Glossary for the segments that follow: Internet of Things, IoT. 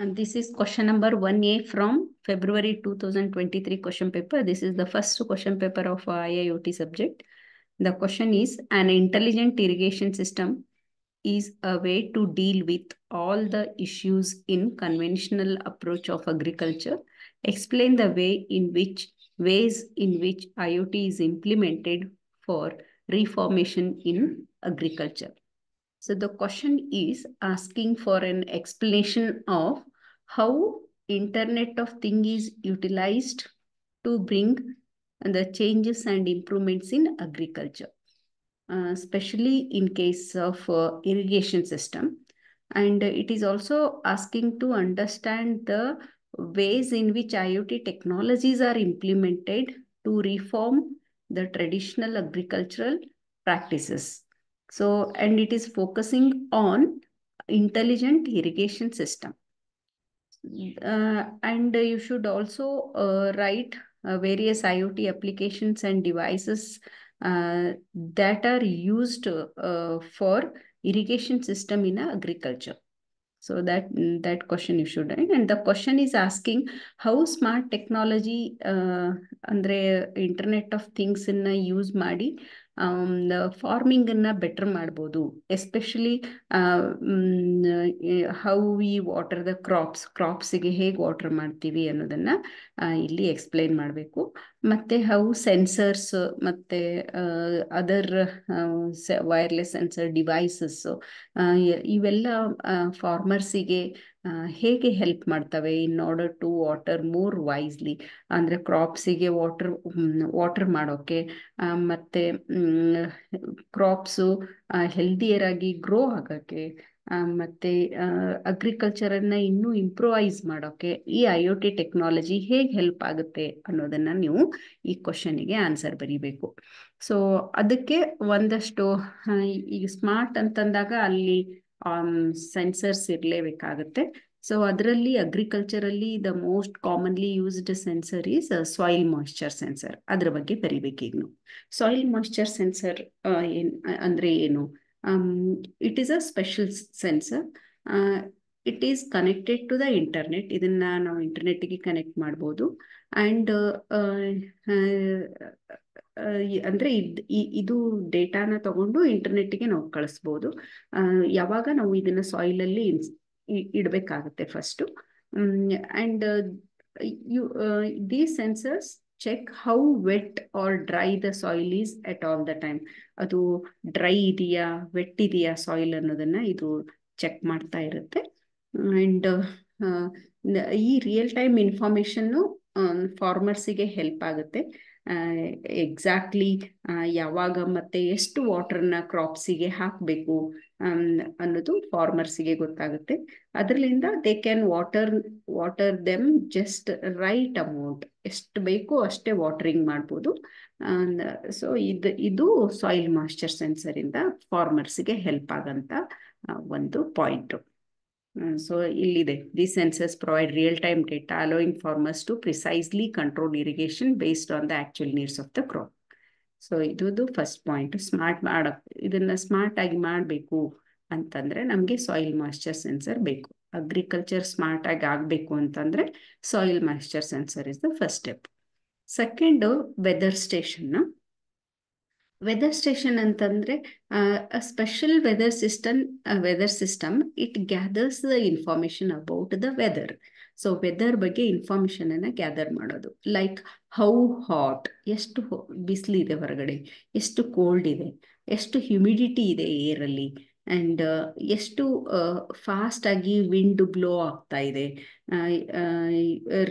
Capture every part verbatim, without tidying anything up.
And this is question number one A from February two thousand twenty-three question paper. This is the first question paper of I I O T subject. The question is, an intelligent irrigation system is a way to deal with all the issues in conventional approach of agriculture. Explain the way in which ways in which I O T is implemented for reformation in agriculture. So the question is asking for an explanation of how Internet of Things is utilized to bring the changes and improvements in agriculture, uh, especially in case of uh, irrigation system. And it is also asking to understand the ways in which I O T technologies are implemented to reform the traditional agricultural practices. So, and it is focusing on intelligent irrigation system. Uh, and you should also uh, write uh, various I O T applications and devices uh, that are used uh, for irrigation system in agriculture. So that, that question you should write. And the question is asking how smart technology uh, andre Internet of Things in use maadi um, the farming in a better madbodu, especially uh, um, how we water the crops, crops hege water madtivi annodanna illi explain madbeku, matte how sensors matte uh, other uh, wireless sensor devices so uh, ivella uh, farmers ge ಹೇಗೆ help ಮಾಡ್ತವೆ in order to water more wisely, ಅಂದ್ರೆ ಕ್ರಾಪ್ಸಿಗೆ water water ಮಾಡೋಕೆ ಮತ್ತೆ crops healthier ಆಗಿ grow ಆಗೋಕ್ಕೆ ಮತ್ತೆ ಅಗ್ರಿಕಲ್ಚರನ್ನ ಇನ್ನೂ ಇಂಪ್ರೂವೈಸ್ ಮಾಡೋಕೆ ಈ ಐ ಒ ಟಿ ಟೆಕ್ನಾಲಜಿ ಹೇಗೆ ಹೆಲ್ಪ್ ಆಗುತ್ತೆ ಅನ್ನೋದನ್ನ ನೀವು ಈ ಕ್ವಶನ್ಗೆ ಆನ್ಸರ್ ಬರೀಬೇಕು. ಸೊ ಅದಕ್ಕೆ ಒಂದಷ್ಟು ಈಗ ಸ್ಮಾರ್ಟ್ ಅಂತಂದಾಗ ಅಲ್ಲಿ Um, sensors irlevekagutte. So adralli agriculturally the most commonly used sensor is a soil moisture sensor. Adra bagge baribeke ignu. Soil moisture sensor uh, in, uh, andre eno um, it is a special sensor. Uh, it is connected to the internet. Idanna now internet ge connect madabodu and uh, uh, uh, ಅಂದ್ರೆ ಇದು ಡೇಟಾನ ತಗೊಂಡು ಇಂಟರ್ನೆಟ್ಗೆ ನಾವು ಕಳಿಸ್ಬೋದು. ಯಾವಾಗ ನಾವು ಇದನ್ನ soil ಅಲ್ಲಿ ಇಡಬೇಕಾಗುತ್ತೆ first. And you these sensors check how wet or dry the soil is at all the time. ಅದು ಡ್ರೈ ಇದೆಯಾ ವೆಟ್ ಇದೆಯಾ ಸಾಯಿಲ್ ಅನ್ನೋದನ್ನ ಇದು ಚೆಕ್ ಮಾಡ್ತಾ ಇರುತ್ತೆ. ಅಂಡ್ ಈ ರಿಯಲ್ ಟೈಮ್ ಇನ್ಫಾರ್ಮೇಶನ್ ಫಾರ್ಮರ್ಸಿಗೆ ಹೆಲ್ಪ್ ಆಗುತ್ತೆ. ಎಕ್ಸಾಕ್ಟ್ಲಿ ಯಾವಾಗ ಮತ್ತೆ ಎಷ್ಟು ವಾಟರ್ನ ಕ್ರಾಪ್ಸಿಗೆ ಹಾಕಬೇಕು ಅನ್ನೋದು ಫಾರ್ಮರ್ಸಿಗೆ ಗೊತ್ತಾಗುತ್ತೆ. ಅದರಿಂದ they can water water them just right amount, ಎಷ್ಟು ಬೇಕೋ ಅಷ್ಟೇ ವಾಟರಿಂಗ್ ಮಾಡ್ಬೋದು. ಸೊ ಇದು ಇದು ಸಾಯಿಲ್ ಮಾಯಿಶ್ಚರ್ ಸೆನ್ಸರ್ ಇಂದ ಫಾರ್ಮರ್ಸಿಗೆ ಹೆಲ್ಪ್ ಆಗಂತ ಒಂದು ಪಾಯಿಂಟ್. ಸೊ ಇಲ್ಲಿದೆ, these sensors provide real time data allowing farmers to precisely control irrigation based on the actual needs of the crop. So ಇದು ಫಸ್ಟ್ ಪಾಯಿಂಟ್. ಸ್ಮಾರ್ಟ್ ಮಾಡ ಇದನ್ನ smart ಆಗಿ ಮಾಡಬೇಕು ಅಂತಂದ್ರೆ ನಮಗೆ ಸಾಯಿಲ್ ಮಾಯಿಶ್ಚರ್ ಸೆನ್ಸರ್ ಬೇಕು. ಅಗ್ರಿಕಲ್ಚರ್ ಸ್ಮಾರ್ಟ್ ಆಗಿ ಆಗಬೇಕು ಅಂತಂದ್ರೆ soil moisture sensor is the first step. Second, weather station. Weather station antandre, uh, a special weather system, uh, weather system, it gathers the information about the weather. So weather ಬಗ್ಗೆ information ಅನ್ನು gather ಮಾಡೋದು, like how hot, ಎಷ್ಟು ಬಿಸಿಲಿದೆ ಹೊರಗಡೆ, ಎಷ್ಟು cold ಇದೆ, ಎಷ್ಟು humidity ಇದೆ ಏರಲ್ಲಿ, ಅಂಡ್ ಎಷ್ಟು ಫಾಸ್ಟ್ ಆಗಿ ವಿಂಡ್ ಬ್ಲೋ ಆಗ್ತಾ ಇದೆ,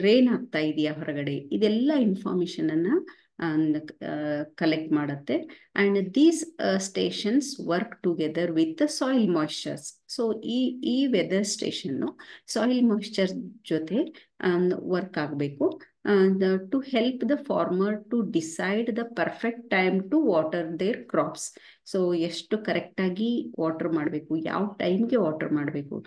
ರೇನ್ ಆಗ್ತಾ ಇದೆಯಾ ಹೊರಗಡೆ, ಇದೆಲ್ಲ ಇನ್ಫಾರ್ಮೇಶನ್ ಅನ್ನ ಕಲೆಕ್ಟ್ ಮಾಡುತ್ತೆ. And these stations work together with soil moistures. So ಈ ಈ ವೆದರ್ ಸ್ಟೇಷನ್ನು ಸಾಯಿಲ್ ಮಾಯಿಶ್ಚರ್ ಜೊತೆ ವರ್ಕ್ ಆಗಬೇಕು to help the farmer to decide the perfect time to water their crops. So ಎಷ್ಟು ಕರೆಕ್ಟಾಗಿ ವಾಟರ್ ಮಾಡಬೇಕು, ಯಾವ ಟೈಮ್ಗೆ ವಾಟರ್ ಮಾಡಬೇಕು.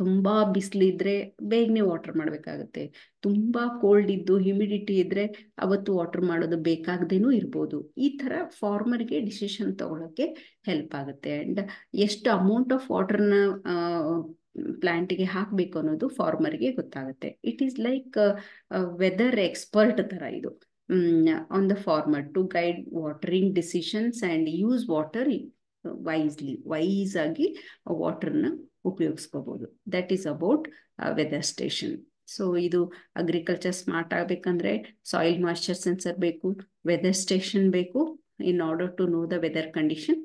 ತುಂಬಾ ಬಿಸಿಲಿದ್ರೆ ಬೇಗನೆ ವಾಟರ್ ಮಾಡಬೇಕಾಗುತ್ತೆ, ತುಂಬಾ ಕೋಲ್ಡ್ ಇದ್ದು ಹ್ಯುಮಿಡಿಟಿ ಇದ್ರೆ ಅವತ್ತು ವಾಟರ್ ಮಾಡೋದು ಬೇಕಾಗದೇನೂ ಇರ್ಬೋದು. ಈ ತರ ಫಾರ್ಮರ್ಗೆ ಡಿಸಿಷನ್ ತಗೊಳಕ್ಕೆ ಹೆಲ್ಪ್ ಆಗುತ್ತೆ. ಅಂಡ್ ಎಷ್ಟು ಅಮೌಂಟ್ ಆಫ್ ವಾಟರ್ನ ಪ್ಲಾಂಟ್ಗೆ ಹಾಕಬೇಕು ಅನ್ನೋದು ಫಾರ್ಮರ್ಗೆ ಗೊತ್ತಾಗುತ್ತೆ. It is like weather expert ತರ ಇದು on the farmer to guide watering decisions and use water wisely, wise ಆಗಿ ವಾಟರ್ನ ಉಪಯೋಗಿಸ್ಕೋಬಹುದು. That is about weather station. So ಇದು ಅಗ್ರಿಕಲ್ಚರ್ ಸ್ಮಾರ್ಟ್ ಆಗಬೇಕಂದ್ರೆ ಸಾಯಿಲ್ ಮಾಯಿಶ್ಚರ್ ಸೆನ್ಸರ್ ಬೇಕು, ವೆದರ್ ಸ್ಟೇಷನ್ ಬೇಕು in order to know the weather condition.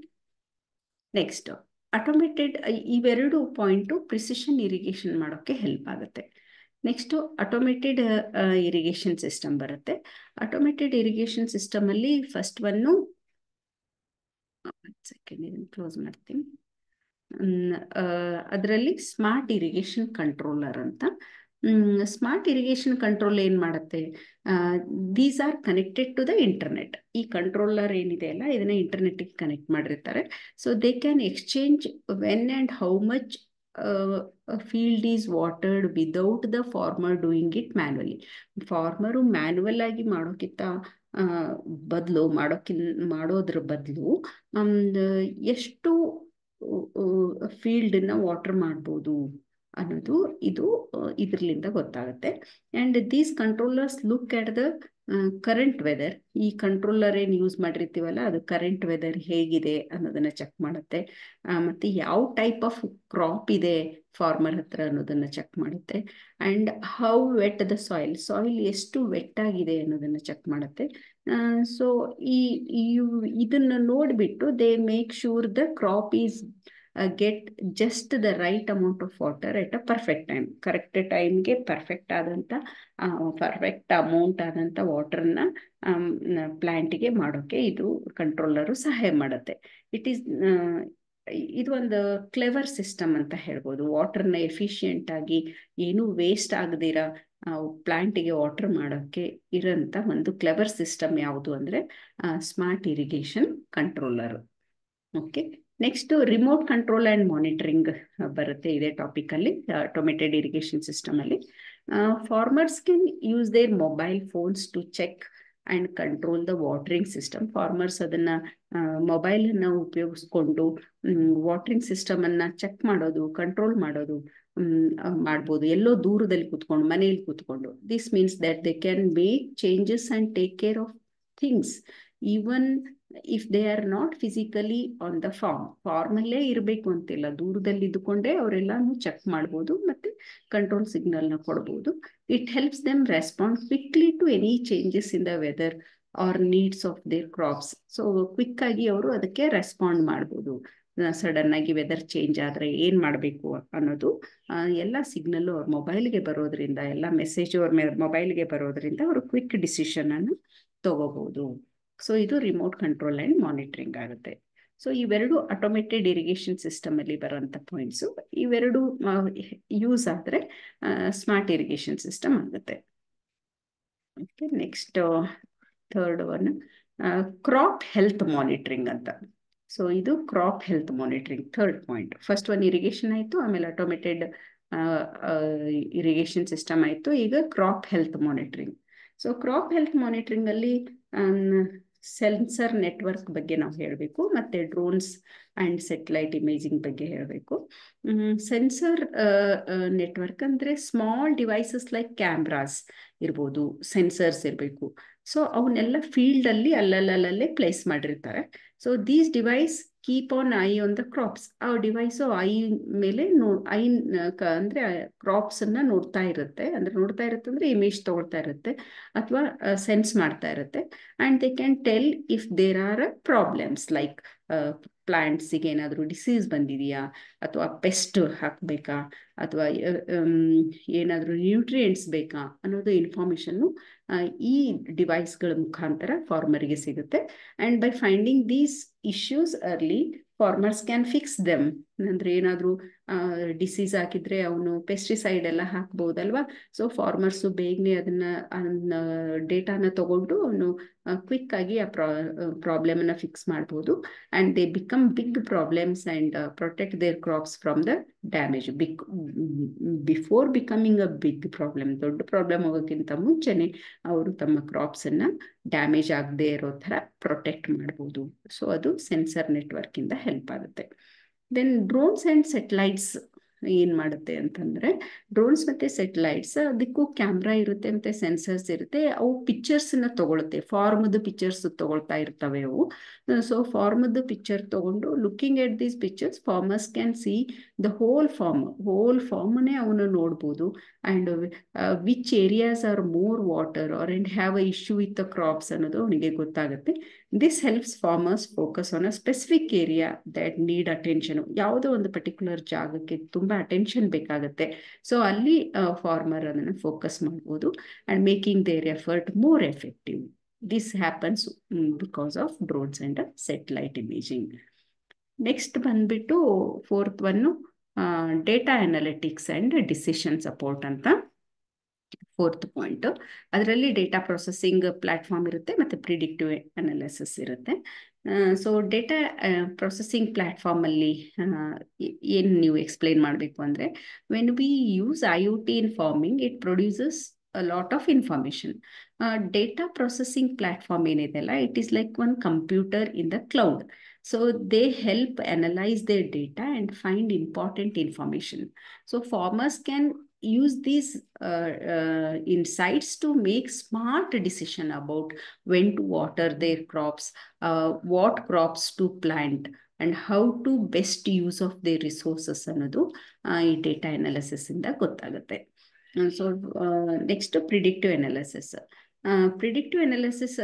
Next automated, ಇವೆರಡು point precision irrigation ಮಾಡೋಕ್ಕೆ help ಆಗುತ್ತೆ. ನೆಕ್ಸ್ಟು ಆಟೋಮೇಟೆಡ್ ಇರಿಗೇಷನ್ ಸಿಸ್ಟಮ್ ಬರುತ್ತೆ. ಆಟೋಮೇಟೆಡ್ ಇರಿಗೇಷನ್ ಸಿಸ್ಟಮಲ್ಲಿ first one second ಇದನ್ನು ಕ್ಲೋಸ್ ಮಾಡ್ತೀನಿ. ಅದರಲ್ಲಿ ಸ್ಮಾರ್ಟ್ ಇರಿಗೇಷನ್ ಕಂಟ್ರೋಲರ್ ಅಂತ, ಸ್ಮಾರ್ಟ್ ಇರಿಗೇಷನ್ ಕಂಟ್ರೋಲ್ ಏನು ಮಾಡುತ್ತೆ, these are connected to the internet. ಈ ಕಂಟ್ರೋಲರ್ ಏನಿದೆ ಅಲ್ಲ ಇದನ್ನ ಇಂಟರ್ನೆಟ್ಗೆ ಕನೆಕ್ಟ್ ಮಾಡಿರ್ತಾರೆ. So they can exchange when and how much field is watered without the farmer doing it manually. Farmer manual ಆಗಿ ಮಾಡೋಕ್ಕಿಂತ ಬದಲು ಮಾಡೋಕ್ಕಿನ್ ಮಾಡೋದ್ರ ಬದಲು ಎಷ್ಟು ಫೀಲ್ಡನ್ನ ವಾಟರ್ ಮಾಡ್ಬೋದು ಅನ್ನೋದು ಇದು ಇದರಿಂದ ಗೊತ್ತಾಗುತ್ತೆ. And these controllers look at the current weather. ಈ ಕಂಟ್ರೋಲರ್ ಏನು ಯೂಸ್ ಮಾಡಿರ್ತೀವಲ್ಲ ಅದು ಕರೆಂಟ್ ವೆದರ್ ಹೇಗಿದೆ ಅನ್ನೋದನ್ನ ಚೆಕ್ ಮಾಡುತ್ತೆ, ಮತ್ತು ಯಾವ ಟೈಪ್ ಆಫ್ ಕ್ರಾಪ್ ಇದೆ ಫಾರ್ಮರ್ ಹತ್ರ ಅನ್ನೋದನ್ನ ಚೆಕ್ ಮಾಡುತ್ತೆ. And how wet the soil, soil ಎಷ್ಟು ವೆಟ್ ಆಗಿದೆ ಅನ್ನೋದನ್ನ ಚೆಕ್ ಮಾಡುತ್ತೆ. ಸೊ ಈ ಇದನ್ನು ನೋಡಿಬಿಟ್ಟು they make sure the crop is get just the right amount of water at a perfect time. Correct ಟೈಮ್ಗೆ ಪರ್ಫೆಕ್ಟ್ ಆದಂಥ ಪರ್ಫೆಕ್ಟ್ ಅಮೌಂಟ್ ಆದಂಥ ವಾಟರ್ನ ಪ್ಲಾಂಟ್ಗೆ ಮಾಡೋಕ್ಕೆ ಇದು ಕಂಟ್ರೋಲರು ಸಹಾಯ ಮಾಡುತ್ತೆ. ಇಟ್ ಈಸ್ ಇದು ಒಂದು ಕ್ಲೆವರ್ ಸಿಸ್ಟಮ್ ಅಂತ ಹೇಳ್ಬೋದು. ವಾಟರ್ನ ಎಫಿಷಿಯೆಂಟ್ ಆಗಿ ಏನೂ ವೇಸ್ಟ್ ಆಗದಿರ ಪ್ಲಾಂಟಿಗೆ ವಾಟರ್ ಮಾಡೋಕ್ಕೆ ಇರೋಂಥ ಒಂದು ಕ್ಲೆವರ್ ಸಿಸ್ಟಮ್ ಯಾವುದು ಅಂದರೆ smart irrigation controller. Okay, next remote control and monitoring ಬರುತ್ತೆ ಇದೇ ಟಾಪಿಕಲ್ಲಿ. ಆಟೋಮೇಟೆಡ್ ಇರಿಗೇಷನ್ ಸಿಸ್ಟಮಲ್ಲಿ farmers can use their mobile phones to check and control the watering system. Farmers ಅದನ್ನು ಮೊಬೈಲನ್ನು ಉಪಯೋಗಿಸ್ಕೊಂಡು ವಾಟರಿಂಗ್ ಸಿಸ್ಟಮನ್ನು ಚೆಕ್ ಮಾಡೋದು, ಕಂಟ್ರೋಲ್ ಮಾಡೋದು ಮಾಡ್ಬೋದು ಎಲ್ಲೋ ದೂರದಲ್ಲಿ ಕೂತ್ಕೊಂಡು, ಮನೆಯಲ್ಲಿ ಕೂತ್ಕೊಂಡು. This means that they can make changes and take care of things even if they are not physically on the farm. ಫಾರ್ಮಲ್ಲೇ ಇರಬೇಕು ಅಂತಿಲ್ಲ, ದೂರದಲ್ಲಿ ಇದ್ದುಕೊಂಡೇ ಅವರೆಲ್ಲಾನು ಚೆಕ್ ಮಾಡ್ಬೋದು ಮತ್ತು ಕಂಟ್ರೋಲ್ ಸಿಗ್ನಲ್ನ ಕೊಡ್ಬೋದು. It helps them respond quickly to any changes in the weather or needs of their crops. So quick ಆಗಿ ಅವರು ಅದಕ್ಕೆ ರೆಸ್ಪಾಂಡ್ ಮಾಡ್ಬೋದು. ಸಡನ್ ಆಗಿ ವೆದರ್ ಚೇಂಜ್ ಆದರೆ ಏನು ಮಾಡಬೇಕು ಅನ್ನೋದು ಎಲ್ಲ ಸಿಗ್ನಲ್ಲು ಅವ್ರ ಮೊಬೈಲ್ಗೆ ಬರೋದ್ರಿಂದ, ಎಲ್ಲ ಮೆಸೇಜು ಅವ್ರ ಮೊಬೈಲ್ಗೆ ಬರೋದ್ರಿಂದ ಅವರು ಕ್ವಿಕ್ ಡಿಸಿಷನನ್ನು ತಗೋಬೋದು. ಸೊ ಇದು ರಿಮೋಟ್ ಕಂಟ್ರೋಲ್ ಆ್ಯಂಡ್ ಮಾನಿಟರಿಂಗ್ ಆಗುತ್ತೆ. ಸೊ ಇವೆರಡು ಆಟೋಮೇಟೆಡ್ ಇರಿಗೇಷನ್ ಸಿಸ್ಟಮಲ್ಲಿ ಬರೋಂಥ ಪಾಯಿಂಟ್ಸು. ಇವೆರಡು ಯೂಸ್ ಆದರೆ ಸ್ಮಾರ್ಟ್ ಇರಿಗೇಷನ್ ಸಿಸ್ಟಮ್ ಆಗುತ್ತೆ. Okay, next third one crop health monitoring ಅಂತ. ಸೊ ಇದು crop health monitoring third point. First one irrigation ಆಯಿತು, ಆಮೇಲೆ ಆಟೋಮೇಟೆಡ್ ಇರಿಗೇಷನ್ ಸಿಸ್ಟಮ್ ಆಯಿತು, ಈಗ crop health monitoring. So crop health ಮಾನಿಟರಿಂಗಲ್ಲಿ ಸೆನ್ಸರ್ ನೆಟ್ವರ್ಕ್ ಬಗ್ಗೆ ನಾವು ಹೇಳಬೇಕು, ಮತ್ತು ಡ್ರೋನ್ಸ್ ಆ್ಯಂಡ್ ಸ್ಯಾಟಲೈಟ್ ಇಮೇಜಿಂಗ್ ಬಗ್ಗೆ ಹೇಳಬೇಕು. ಸೆನ್ಸರ್ ನೆಟ್ವರ್ಕ್ ಅಂದರೆ ಸ್ಮಾಲ್ ಡಿವೈಸಸ್ ಲೈಕ್ ಕ್ಯಾಮ್ರಾಸ್ ಇರ್ಬೋದು, ಸೆನ್ಸರ್ಸ್ ಇರಬೇಕು. ಸೊ ಅವನ್ನೆಲ್ಲ ಫೀಲ್ಡಲ್ಲಿ ಅಲ್ಲಲ್ಲಲ್ಲೇ ಪ್ಲೇಸ್ ಮಾಡಿರ್ತಾರೆ. So these device keep on eye on the crops. ಆ ಡಿವೈಸು ಐ ಮೇಲೆ ನೋ ಐ ಅಂದರೆ ಕ್ರಾಪ್ಸನ್ನು ನೋಡ್ತಾ ಇರುತ್ತೆ, ಅಂದರೆ ನೋಡ್ತಾ ಇರುತ್ತೆ ಅಂದರೆ ಇಮೇಜ್ ತೊಗೊಳ್ತಾ ಇರುತ್ತೆ ಅಥವಾ ಸೆನ್ಸ್ ಮಾಡ್ತಾ ಇರುತ್ತೆ. And they can tell if there are problems like ಪ್ಲಾಂಟ್ಸಿಗೆ ಏನಾದರೂ ಡಿಸೀಸ್ ಬಂದಿದೆಯಾ, ಅಥವಾ ಪೆಸ್ಟ್ ಹಾಕಬೇಕಾ, ಅಥವಾ ಏನಾದರೂ ನ್ಯೂಟ್ರಿಯೆಂಟ್ಸ್ ಬೇಕಾ ಅನ್ನೋದು ಇನ್ಫಾರ್ಮೇಷನ್ನು ಈ ಡಿವೈಸ್ಗಳ ಮುಖಾಂತರ ಫಾರ್ಮರ್ಗೆ ಸಿಗುತ್ತೆ. And by finding these issues early farmers can fix them. ಅಂದರೆ ಏನಾದರೂ ಡಿಸೀಸ್ ಹಾಕಿದ್ರೆ ಅವನು ಪೆಸ್ಟಿಸೈಡ್ ಎಲ್ಲ ಹಾಕ್ಬೋದಲ್ವಾ. ಸೊ ಫಾರ್ಮರ್ಸು ಬೇಗನೆ ಅದನ್ನು ಡೇಟಾನ ತಗೊಂಡು ಅವನು ಕ್ವಿಕ್ ಆಗಿ ಆ ಪ್ರಾ ಪ್ರಾಬ್ಲಮನ್ನು ಫಿಕ್ಸ್ ಮಾಡ್ಬೋದು. And they become big problems and protect their crops from the damage big before becoming a big problem. ದೊಡ್ಡ ಪ್ರಾಬ್ಲಮ್ ಆಗೋಕ್ಕಿಂತ ಮುಂಚೆನೇ ಅವರು ತಮ್ಮ ಕ್ರಾಪ್ಸನ್ನು ಡ್ಯಾಮೇಜ್ ಆಗದೆ ಇರೋ ಥರ ಪ್ರೊಟೆಕ್ಟ್ ಮಾಡ್ಬೋದು. ಸೊ ಅದು ಸೆನ್ಸರ್ ನೆಟ್ವರ್ಕಿಂದ ಹೆಲ್ಪ್ ಆಗುತ್ತೆ. ದೆನ್ ಡ್ರೋನ್ಸ್ ಆ್ಯಂಡ್ ಸ್ಯಾಟಲೈಟ್ಸ್ ಏನ್ ಮಾಡುತ್ತೆ ಅಂತಂದ್ರೆ ಡ್ರೋನ್ಸ್ ಮತ್ತೆ ಸೆಟಲೈಟ್ಸ್ ಅದಕ್ಕೂ ಕ್ಯಾಮ್ರಾ ಇರುತ್ತೆ ಮತ್ತೆ ಸೆನ್ಸರ್ಸ್ ಇರುತ್ತೆ. ಅವು ಪಿಕ್ಚರ್ಸ್ ನ ತಗೊಳುತ್ತೆ, ಫಾರ್ಮ್ದು ಪಿಕ್ಚರ್ಸ್ ತಗೊಳ್ತಾ ಇರ್ತವೆ ಅವು. ಸೊ ಫಾರ್ಮ್ದು ಪಿಕ್ಚರ್ ತಗೊಂಡು looking at these pictures farmers can see the whole farm, whole ಫಾರ್ಮ್ನೇ ಅವನು ನೋಡ್ಬೋದು. And which areas are more water R and have a issue with the crops ಅನ್ನೋದು ಅವನಿಗೆ ಗೊತ್ತಾಗುತ್ತೆ. This helps farmers focus on a specific area that need attention. ಯಾವುದೋ ಒಂದು particular ಜಾಗಕ್ಕೆ ತುಂಬಾ ಅಟೆನ್ಷನ್ ಬೇಕಾಗುತ್ತೆ, ಸೊ ಅಲ್ಲಿ ಫಾರ್ಮರ್ ಅದನ್ನ ಫೋಕಸ್ ಮಾಡ್ಬೋದು and making their effort more effective. This happens because of drones and satellite imaging. Next ಬಂದ್ಬಿಟ್ಟು fourth one data analytics and decision support ಅಂತ ಫೋರ್ತ್ ಪಾಯಿಂಟ್. ಅದರಲ್ಲಿ ಡೇಟಾ ಪ್ರೊಸೆಸಿಂಗ್ ಪ್ಲಾಟ್ಫಾರ್ಮ್ ಇರುತ್ತೆ ಮತ್ತೆ predictive analysis ಇರುತ್ತೆ. So data processing ಪ್ಲಾಟ್ಫಾರ್ಮಲ್ಲಿ ಏನು ನೀವು explain ಮಾಡಬೇಕು ಅಂದರೆ, when we use I O T in farming it produces a lot of information. Data processing platform ಏನಿದೆ ಅಲ್ಲ, it is like one computer in the cloud. So they help analyze their data and find important information. So farmers can use these uh, uh, insights to make smart decision about when to water their crops, uh, what crops to plant, and how to best use of their resources ಅನ್ನೋದು ಈ data analysis ಇಂದ ಗೊತ್ತಾಗುತ್ತೆ. So uh, next predictive analysis. Predictive analysis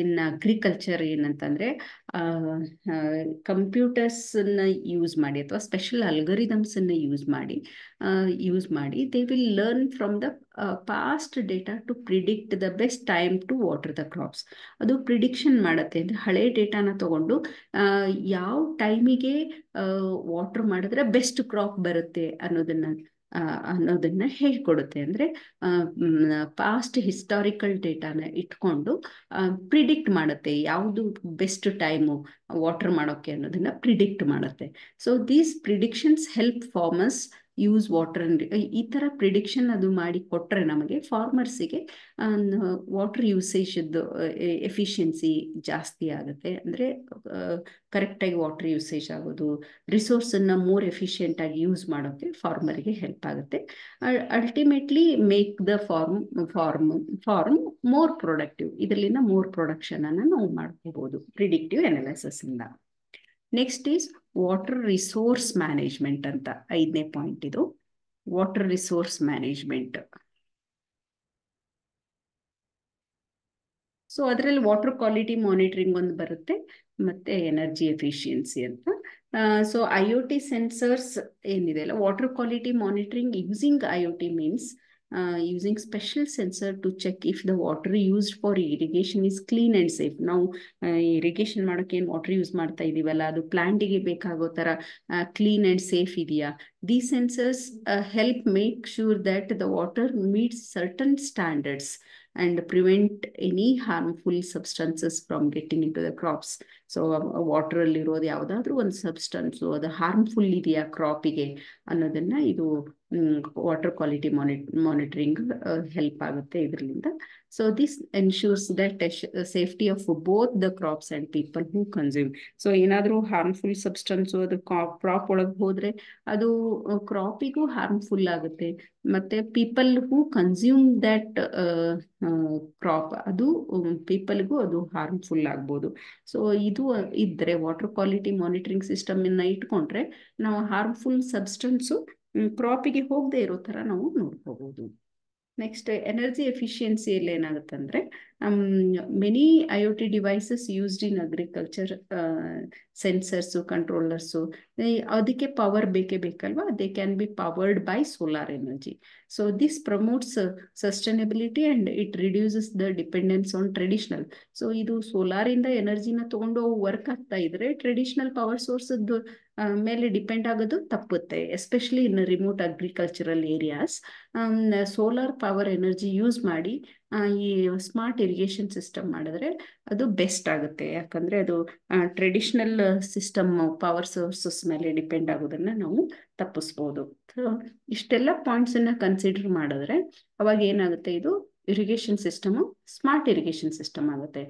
in agriculture ಏನಂತಂದರೆ ಕಂಪ್ಯೂಟರ್ಸನ್ನ use ಮಾಡಿ ಅಥವಾ special ಅಲ್ಗರಿದಮ್ಸನ್ನು use ಮಾಡಿ ಯೂಸ್ ಮಾಡಿ they will learn from the past data to predict the best time to water the crops. ಅದು ಪ್ರಿಡಿಕ್ಷನ್ ಮಾಡುತ್ತೆ. ಅಂದರೆ ಹಳೆ ಡೇಟಾನ ತಗೊಂಡು ಯಾವ ಟೈಮಿಗೆ ವಾಟರ್ ಮಾಡಿದ್ರೆ ಬೆಸ್ಟ್ ಕ್ರಾಪ್ ಬರುತ್ತೆ ಅನ್ನೋದನ್ನು ಅನ್ನೋದನ್ನ ಹೇಳ್ಕೊಡುತ್ತೆ. ಅಂದ್ರೆ ಪಾಸ್ಟ್ ಹಿಸ್ಟಾರಿಕಲ್ ಡೇಟಾನ ಇಟ್ಕೊಂಡು ಪ್ರಿಡಿಕ್ಟ್ ಮಾಡುತ್ತೆ ಯಾವುದು ಬೆಸ್ಟ್ ಟೈಮು ವಾಟರ್ ಮಾಡೋಕೆ ಅನ್ನೋದನ್ನ ಪ್ರಿಡಿಕ್ಟ್ ಮಾಡುತ್ತೆ. So these predictions help farmers use water. ಈ ಥರ ಪ್ರಿಡಿಕ್ಷನ್ ಅದು ಮಾಡಿ ಕೊಟ್ಟರೆ ನಮಗೆ ಫಾರ್ಮರ್ಸಿಗೆ ವಾಟರ್ ಯೂಸೇಜದ್ದು ಎಫಿಷಿಯನ್ಸಿ ಜಾಸ್ತಿ ಆಗುತ್ತೆ. ಅಂದರೆ ಕರೆಕ್ಟಾಗಿ ವಾಟರ್ ಯೂಸೇಜ್ ಆಗೋದು, ರಿಸೋರ್ಸನ್ನು ಮೋರ್ ಎಫಿಷಿಯೆಂಟಾಗಿ ಯೂಸ್ ಮಾಡೋಕ್ಕೆ ಫಾರ್ಮರಿಗೆ ಹೆಲ್ಪ್ ಆಗುತ್ತೆ. Ultimately make the farm farm farm more productive. ಇದರಲ್ಲಿನ ಮೋರ್ ಪ್ರೊಡಕ್ಷನನ್ನು ನಾವು ಮಾಡ್ಕೋಬೋದು ಪ್ರಿಡಿಕ್ಟಿವ್ ಅನಾಲಿಸಿಸಿಂದ. Next is water resource management ಅಂತ ಐದನೇ ಪಾಯಿಂಟ್. ಇದು ವಾಟರ್ ರಿಸೋರ್ಸ್ ಮ್ಯಾನೇಜ್ಮೆಂಟ್. ಸೊ ಅದರಲ್ಲಿ ವಾಟರ್ ಕ್ವಾಲಿಟಿ ಮಾನಿಟರಿಂಗ್ ಒಂದು ಬರುತ್ತೆ ಮತ್ತೆ ಎನರ್ಜಿ ಎಫಿಷಿಯನ್ಸಿ ಅಂತ. So I O T sensors ಏನಿದೆ ಅಲ್ಲ, water quality monitoring using I O T means Uh, using special sensor to check if the water used for irrigation is clean and safe. Now uh, irrigation ಮಾಡೋಕೆ ಏನು water use ಮಾಡ್ತಾ ಇದೀವಲ್ಲ, ಅದು ಪ್ಲಾಂಟಿಗೆ ಬೇಕಾಗೋ ತರ clean and safe ಇದೆಯಾ. These sensors uh, help make sure that the water meets certain standards and prevent any harmful substances from getting into the crops. So water ಅಲ್ಲಿ ಇರೋದು ಯಾವುದಾದ್ರೂ ಒಂದು ಸಬ್ಸ್ಟೆನ್ಸ್ ಅದು ಹಾರ್ಮ್ಫುಲ್ ಇದೆಯಾ ಕ್ರಾಪಿಗೆ ಅನ್ನೋದನ್ನ ಇದು ವಾಟರ್ ಕ್ವಾಲಿಟಿ ಮಾನಿಟ್ ಮಾನಿಟರಿಂಗ್ ಹೆಲ್ಪ್ ಆಗುತ್ತೆ ಇದರಿಂದ. So this ensures that safety of both the crops and people who consume. So ಏನಾದರೂ ಹಾರ್ಮ್ಫುಲ್ ಸಬ್ಸ್ಟೆನ್ಸು ಅದು ಕ್ರಾಪ್ ಒಳಗೆ ಹೋದರೆ ಅದು ಕ್ರಾಪಿಗೂ ಹಾರ್ಮ್ಫುಲ್ ಆಗುತ್ತೆ, ಮತ್ತೆ people who consume that crop ಅದು ಪೀಪಲ್ಗೂ ಅದು ಹಾರ್ಮ್ಫುಲ್ ಆಗ್ಬೋದು. ಸೊ ಇದು ಇದ್ರೆ ವಾಟರ್ ಕ್ವಾಲಿಟಿ ಮಾನಿಟರಿಂಗ್ ಸಿಸ್ಟಮ್ ಅನ್ನ ಇಟ್ಕೊಂಡ್ರೆ ನಾವು ಹಾರ್ಮ್ಫುಲ್ ಸಬ್ಸ್ಟೆನ್ಸು ಕ್ರಾಪಿಗೆ ಹೋಗದೆ ಇರೋ ಥರ ನಾವು ನೋಡ್ಕೋಬಹುದು. ನೆಕ್ಸ್ಟ್ ಎನರ್ಜಿ ಎಫಿಷಿಯನ್ಸಿಯಲ್ಲಿ ಏನಾಗುತ್ತೆ ಅಂದರೆ many I O T devices used in agriculture, sensors controllers ಅದಕ್ಕೆ ಪವರ್ ಬೇಕೇ ಬೇಕಲ್ವಾ, they can be powered by solar energy. So this promotes sustainability and it reduces the dependence on traditional. So ಇದು ಸೋಲಾರಿಂದ ಎನರ್ಜಿನ ತೊಗೊಂಡು work ಆಗ್ತಾ ಇದ್ರೆ traditional power ಸೋರ್ಸದ್ದು ಮೇಲೆ depend ಆಗೋದು ತಪ್ಪುತ್ತೆ, especially in remote agricultural areas. Solar power energy use ಮಾಡಿ ಈ ಸ್ಮಾರ್ಟ್ ಇರಿಗೇಷನ್ ಸಿಸ್ಟಮ್ ಮಾಡಿದ್ರೆ ಅದು ಬೆಸ್ಟ್ ಆಗುತ್ತೆ. ಯಾಕಂದರೆ ಅದು ಟ್ರೆಡಿಷನಲ್ ಸಿಸ್ಟಮ್ ಪವರ್ ಸೋರ್ಸಸ್ ಮೇಲೆ ಡಿಪೆಂಡ್ ಆಗೋದನ್ನು ನಾವು ತಪ್ಪಿಸ್ಬೋದು. ಸೊ ಇಷ್ಟೆಲ್ಲ ಪಾಯಿಂಟ್ಸನ್ನು ಕನ್ಸಿಡರ್ ಮಾಡಿದ್ರೆ ಅವಾಗ ಏನಾಗುತ್ತೆ, ಇದು irrigation system smart irrigation system ಆಗುತ್ತೆ.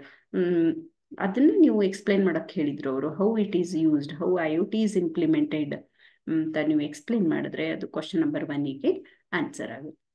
ಅದನ್ನು ನೀವು ಎಕ್ಸ್ಪ್ಲೈನ್ ಮಾಡೋಕ್ಕೆ ಹೇಳಿದ್ರು ಅವರು, how it is used, how I O T is implemented ಅಂತ ನೀವು ಎಕ್ಸ್ಪ್ಲೇನ್ ಮಾಡಿದ್ರೆ ಅದು ಕ್ವಶನ್ ನಂಬರ್ ಒನ್ನಿಗೆ ಆನ್ಸರ್ ಆಗುತ್ತೆ.